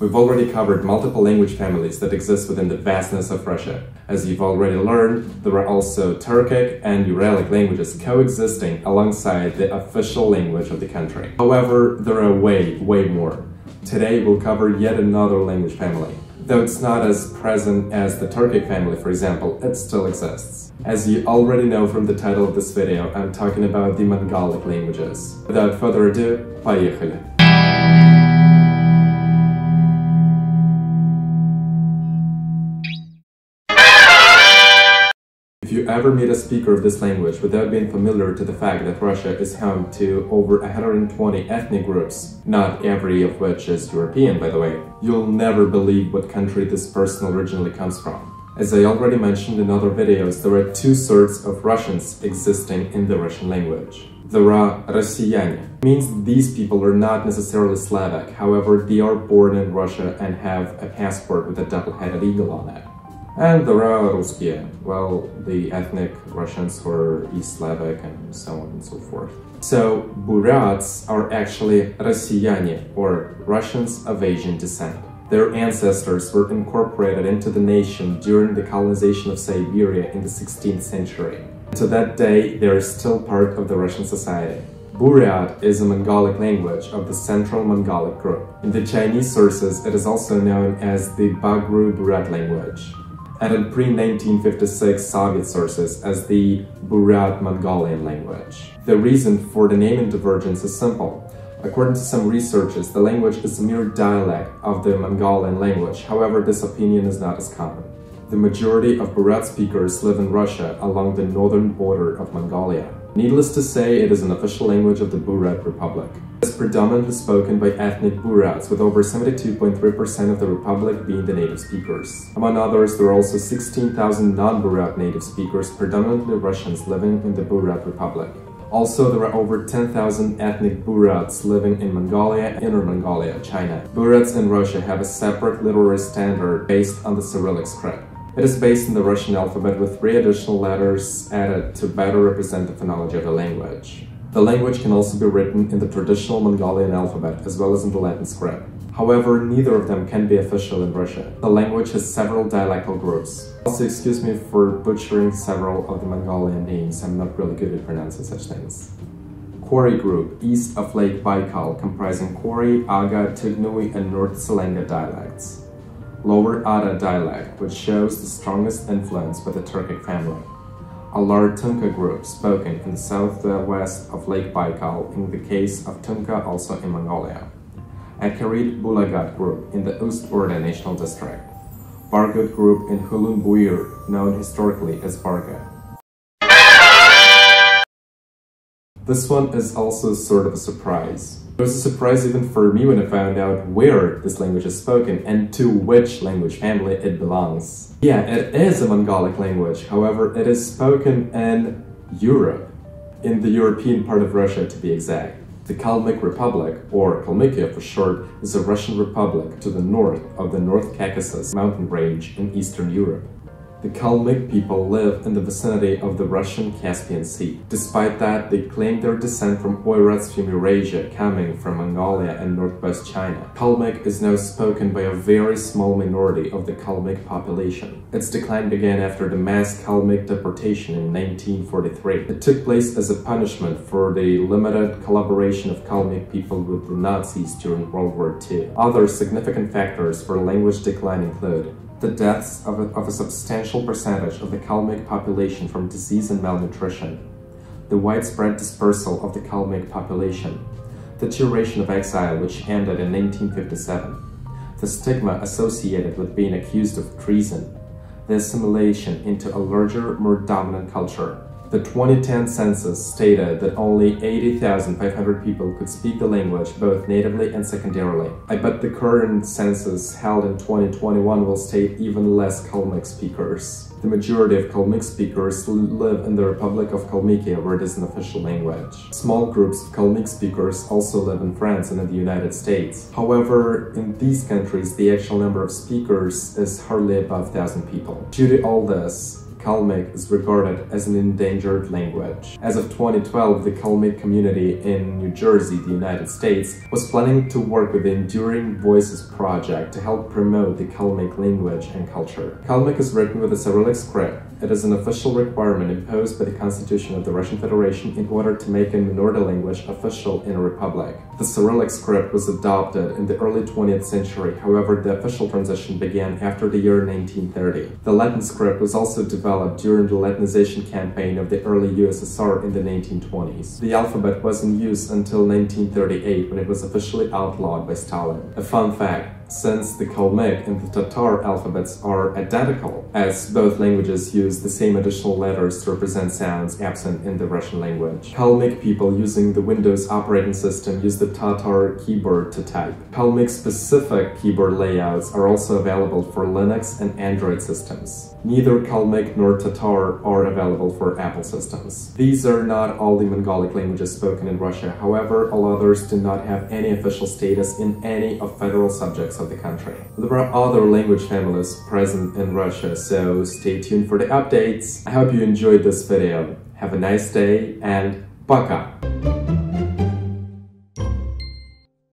We've already covered multiple language families that exist within the vastness of Russia. As you've already learned, there are also Turkic and Uralic languages coexisting alongside the official language of the country. However, there are way more. Today we'll cover yet another language family. Though it's not as present as the Turkic family, for example, it still exists. As you already know from the title of this video, I'm talking about the Mongolic languages. Without further ado, поехали! If you ever meet a speaker of this language without being familiar to the fact that Russia is home to over 120 ethnic groups, not every of which is European, by the way, you'll never believe what country this person originally comes from. As I already mentioned in other videos, there are two sorts of Russians existing in the Russian language. There are Rossiyane, means these people are not necessarily Slavic, however, they are born in Russia and have a passport with a double-headed eagle on it. And there are Ruskiye, well, the ethnic Russians who are East Slavic and so on and so forth. So, Buryats are actually Rossiyane, or Russians of Asian descent. Their ancestors were incorporated into the nation during the colonization of Siberia in the 16th century. To that day, they are still part of the Russian society. Buryat is a Mongolic language of the Central Mongolic group. In the Chinese sources, it is also known as the Bagru Buryat language, and in pre-1956 Soviet sources as the Buryat Mongolian language. The reason for the naming divergence is simple. According to some researchers, the language is a mere dialect of the Mongolian language, however, this opinion is not as common. The majority of Buryat speakers live in Russia along the northern border of Mongolia. Needless to say, it is an official language of the Buryat Republic. It is predominantly spoken by ethnic Buryats, with over 72.3% of the republic being the native speakers. Among others, there are also 16,000 non-Buryat native speakers, predominantly Russians, living in the Buryat Republic. Also, there are over 10,000 ethnic Buryats living in Mongolia, Inner Mongolia, China. Buryats in Russia have a separate literary standard based on the Cyrillic script. It is based on the Russian alphabet with 3 additional letters added to better represent the phonology of the language. The language can also be written in the traditional Mongolian alphabet as well as in the Latin script. However, neither of them can be official in Russia. The language has several dialectal groups. Also, excuse me for butchering several of the Mongolian names, I'm not really good at pronouncing such things. Khori group, east of Lake Baikal, comprising Khori, Aga, Tignui, and North Selenga dialects. Lower Ada dialect, which shows the strongest influence by the Turkic family. Alar Tunka group, spoken in the southwest of Lake Baikal, in the case of Tunka, also in Mongolia. A Kareed Bulagat group in the Ust-Urde National District. Barghut group in Hulun-Buyur, known historically as Barghut. This one is also sort of a surprise. It was a surprise even for me when I found out where this language is spoken and to which language family it belongs. Yeah, it is a Mongolic language, however, it is spoken in Europe, in the European part of Russia to be exact. The Kalmyk Republic, or Kalmykia for short, is a Russian republic to the north of the North Caucasus mountain range in Eastern Europe. The Kalmyk people live in the vicinity of the Russian Caspian Sea. Despite that, they claim their descent from Oirats from Eurasia, coming from Mongolia and northwest China. Kalmyk is now spoken by a very small minority of the Kalmyk population. Its decline began after the mass Kalmyk deportation in 1943. It took place as a punishment for the limited collaboration of Kalmyk people with the Nazis during World War II. Other significant factors for language decline include the deaths of a substantial percentage of the Kalmyk population from disease and malnutrition, the widespread dispersal of the Kalmyk population, the duration of exile which ended in 1957, the stigma associated with being accused of treason, the assimilation into a larger, more dominant culture. The 2010 census stated that only 80,500 people could speak the language both natively and secondarily. I bet the current census held in 2021 will state even less Kalmyk speakers. The majority of Kalmyk speakers live in the Republic of Kalmykia, where it is an official language. Small groups of Kalmyk speakers also live in France and in the United States. However, in these countries, the actual number of speakers is hardly above 1,000 people. Due to all this, Kalmyk is regarded as an endangered language. As of 2012, the Kalmyk community in New Jersey, the United States, was planning to work with the Enduring Voices project to help promote the Kalmyk language and culture. Kalmyk is written with a Cyrillic script. It is an official requirement imposed by the Constitution of the Russian Federation in order to make a minority language official in a republic. The Cyrillic script was adopted in the early 20th century, however, the official transition began after the year 1930. The Latin script was also developed during the Latinization campaign of the early USSR in the 1920s. The alphabet was in use until 1938, when it was officially outlawed by Stalin. A fun fact. Since the Kalmyk and the Tatar alphabets are identical, as both languages use the same additional letters to represent sounds absent in the Russian language. Kalmyk people using the Windows operating system use the Tatar keyboard to type. Kalmyk-specific keyboard layouts are also available for Linux and Android systems. Neither Kalmyk nor Tatar are available for Apple systems. These are not all the Mongolic languages spoken in Russia, however, all others do not have any official status in any of federal subjects of the country. There are other language families present in Russia, so stay tuned for the updates. I hope you enjoyed this video. Have a nice day and пока!